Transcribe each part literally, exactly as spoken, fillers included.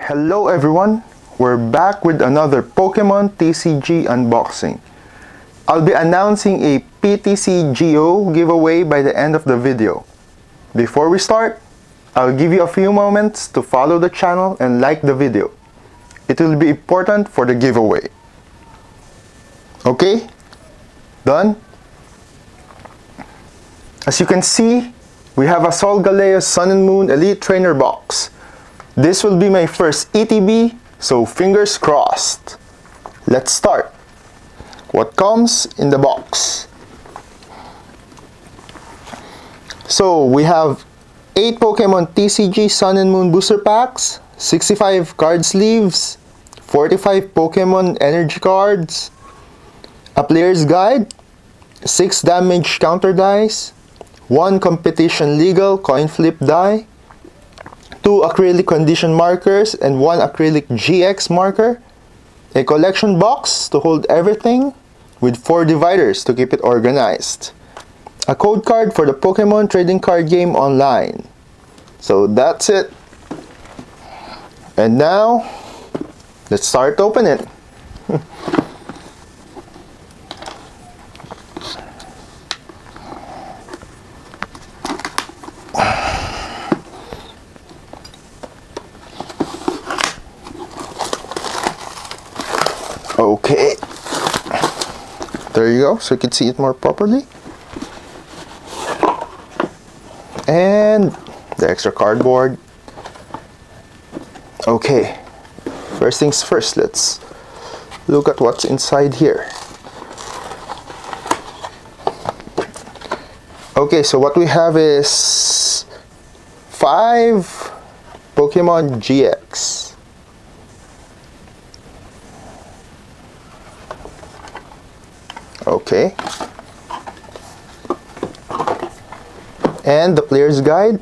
Hello everyone, we're back with another Pokemon T C G unboxing. I'll be announcing a P T C G O giveaway by the end of the video. Before we start, I'll give you a few moments to follow the channel and like the video. It will be important for the giveaway. Okay, done? As you can see, we have a Solgaleo Sun and Moon Elite Trainer box. This will be my first E T B, so fingers crossed. Let's start. What comes in the box? So we have eight Pokemon T C G Sun and Moon booster packs, sixty-five card sleeves, forty-five Pokemon energy cards, a player's guide, six damage counter dice, one competition legal coin flip die, two acrylic condition markers and one acrylic G X marker, a collection box to hold everything with four dividers to keep it organized, a code card for the Pokemon trading card game online. So that's it. And now, let's start opening it. Okay, there you go, so you can see it more properly. And the extra cardboard. Okay, first things first, let's look at what's inside here. Okay, so what we have is five Pokemon G X. Okay, and the player's guide.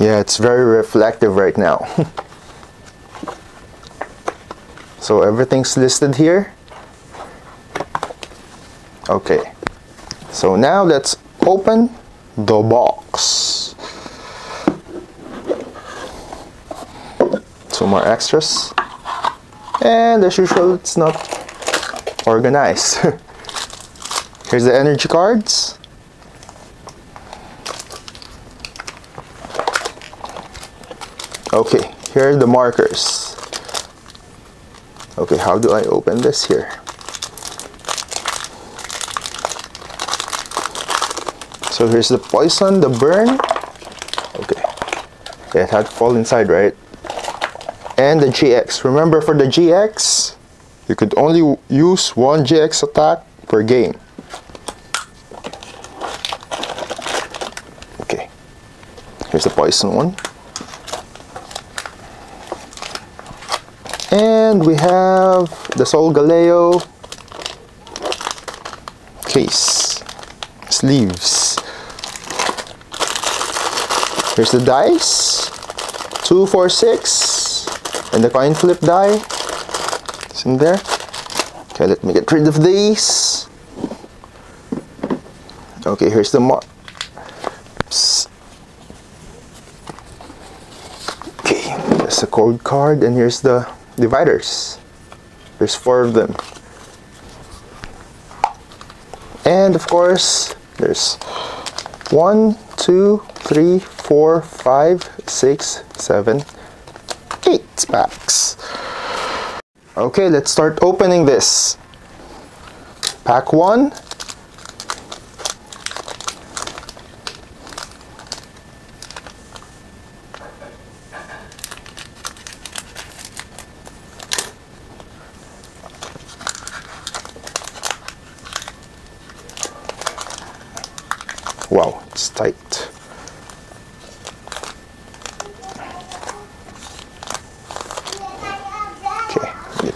Yeah, it's very reflective right now. So everything's listed here. Okay, so now let's open the box. Two more extras, and as usual, it's not organized. Here's the energy cards. Okay, here are the markers. Okay, how do I open this here? So here's the poison, the burn. Okay, it had to fall inside, right? And the G X. Remember, for the G X, you could only use one G X attack per game. Okay, here's the poison one. And we have the Solgaleo case, sleeves. Here's the dice, two, four, six, and the coin flip die. In there. Okay, let me get rid of these. Okay, here's the mark. Okay, there's the code card and here's the dividers. There's four of them. And of course, there's one, two, three, four, five, six, seven, eight packs. Okay, let's start opening this. Pack one. Wow, it's tight.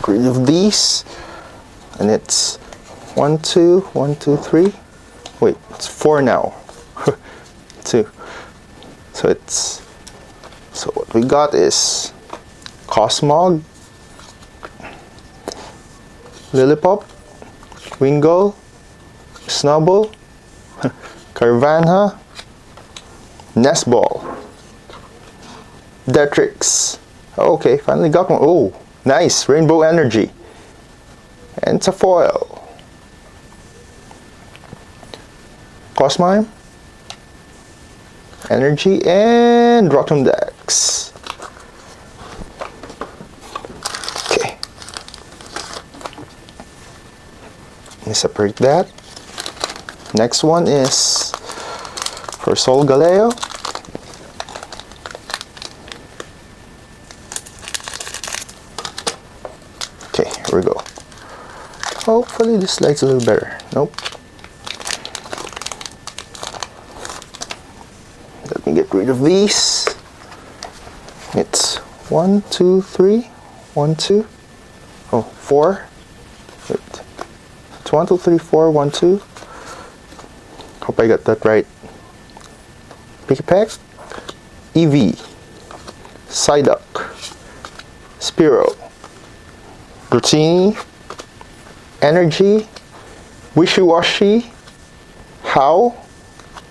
Rid of these, and it's one, two, one, two, three. Wait, it's four now. Two. So it's so what we got is Cosmog, Lillipop, Wingle, Snubble, Carvanha, Nest Ball, Detrix. Okay, finally got one. Oh, nice. Rainbow Energy. And it's a foil. Cosmime. Energy and Rotom Dex. Okay. Let me separate that. Next one is for Solgaleo. Okay, here we go. Hopefully this light's a little better. Nope. Let me get rid of these. It's one, two, three, one, two. Oh, four. Wait. It's one, two, three, four, one, two. Hope I got that right. Pick a pack. Eevee. Psyduck. Spiro. Dratini. Energy. Wishy Washy. Hau.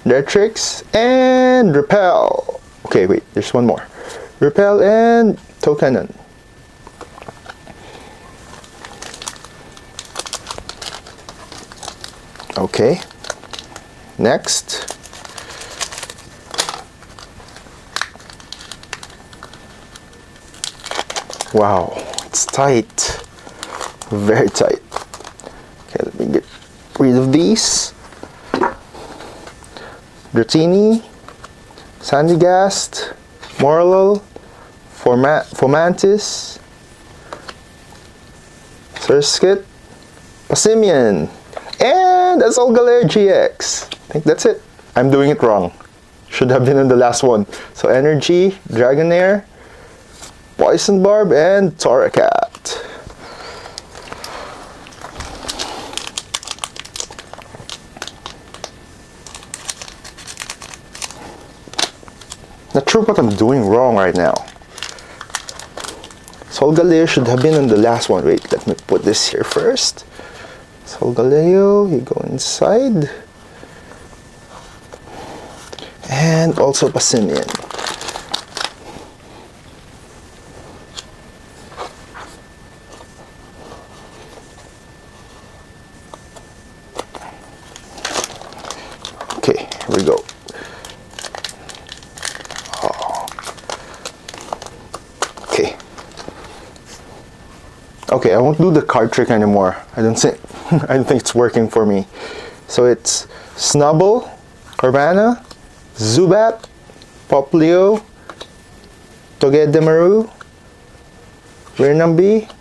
Netrix. And Repel. Okay, wait, there's one more. Repel and Tokenon. Okay. Next. Wow, it's tight. Very tight. Okay, let me get rid of these. Dratini, Sandigast, Moral, Forma Fomantis, Sirskit, Passimian, and that's all Galer G X. I think that's it. I'm doing it wrong. Should have been in the last one. So Energy, Dragonair, Poison Barb, and Toracat. Not sure what I'm doing wrong right now. Solgaleo should have been in the last one. Wait, let me put this here first. Solgaleo, you go inside. And also Passimian. Okay, here we go. Oh. Okay. Okay, I won't do the card trick anymore. I don't think I don't think it's working for me. So it's Snubble, Carvanha, Zubat, Popplio, Togedemaru, Renambi,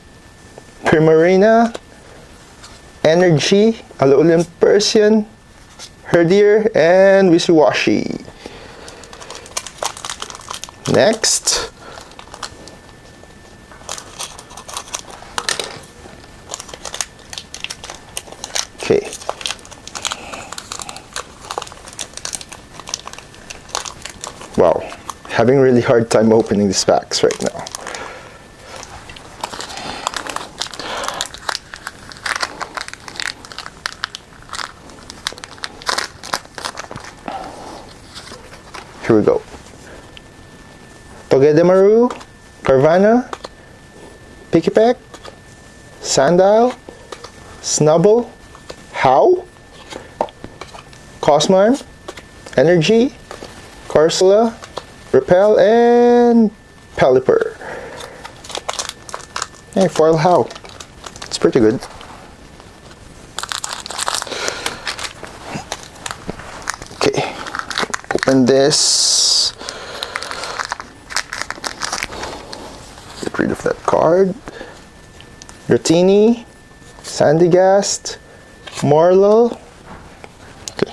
Primarina, Energy, Alolan Persian, Herdier, and Wishy Washy. Next. Okay. Wow, having a really hard time opening these packs right now. Here we go. Togedemaru, Carvanha, Pikipek, Sandile, Snubble, Hau, Cosmime, Energy, Ursula, Repel, and Pelipper. Hey, foil Hau. It's pretty good. Okay, open this. Get rid of that card. Dratini, Sandigast, Morlo, okay.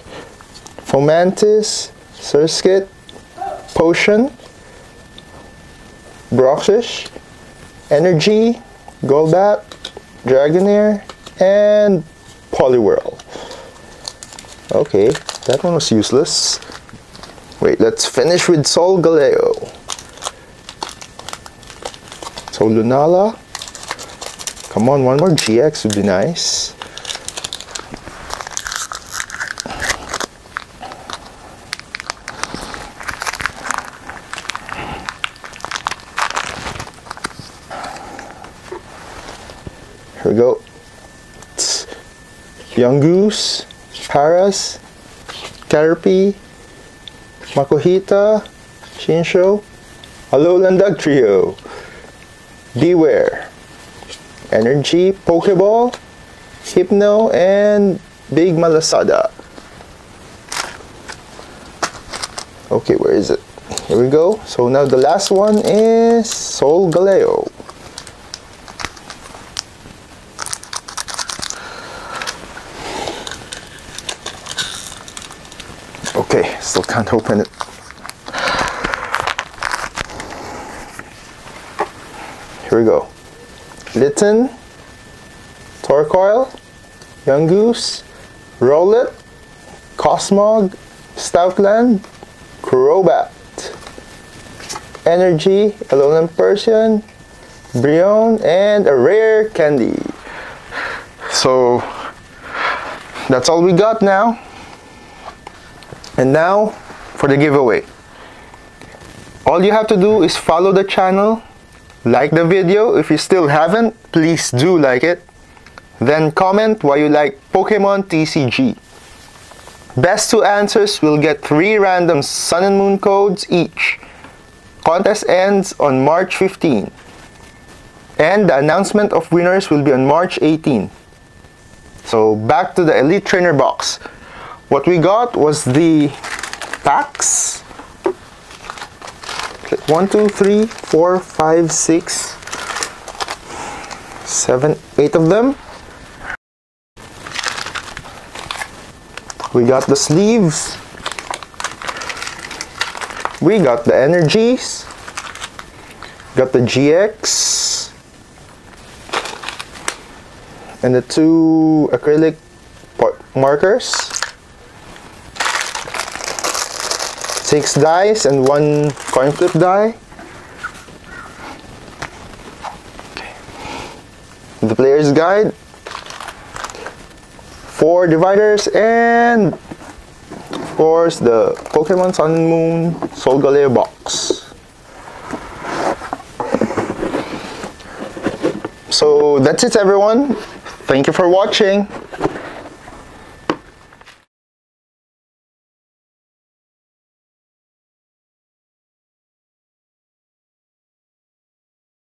Fomantis, Sirskit, Potion, Broxish, Energy, Golbat, Dragonair, and Poliwhirl. Okay, that one was useless. Wait, let's finish with Solgaleo. So Lunala. Come on, one more G X would be nice. Here we go. Yungoos, Paras, Caterpie, Makuhita, Shinshou, Alolan Dugtrio, Beware, Energy, Pokeball, Hypno, and Big Malasada. Okay, where is it? Here we go. So now the last one is Solgaleo. Okay, still can't open it. Here we go. Litten, Torkoal, Yungoos, Rowlet, Cosmog, Stoutland, Crobat, Energy, Alolan Persian, Brion, and a rare candy. So that's all we got now. And now for the giveaway. All you have to do is follow the channel, like the video. If you still haven't, please do like it. Then comment why you like Pokemon T C G. Best two answers will get three random Sun and Moon codes each. Contest ends on March fifteenth. And the announcement of winners will be on March eighteenth. So back to the Elite Trainer box. What we got was the packs. One, two, three, four, five, six, seven, eight of them. We got the sleeves. We got the energies. Got the G X. And the two acrylic markers. Six dice and one coin flip die. Okay. The player's guide. Four dividers and of course the Pokemon Sun and Moon Solgaleo box. So that's it everyone. Thank you for watching.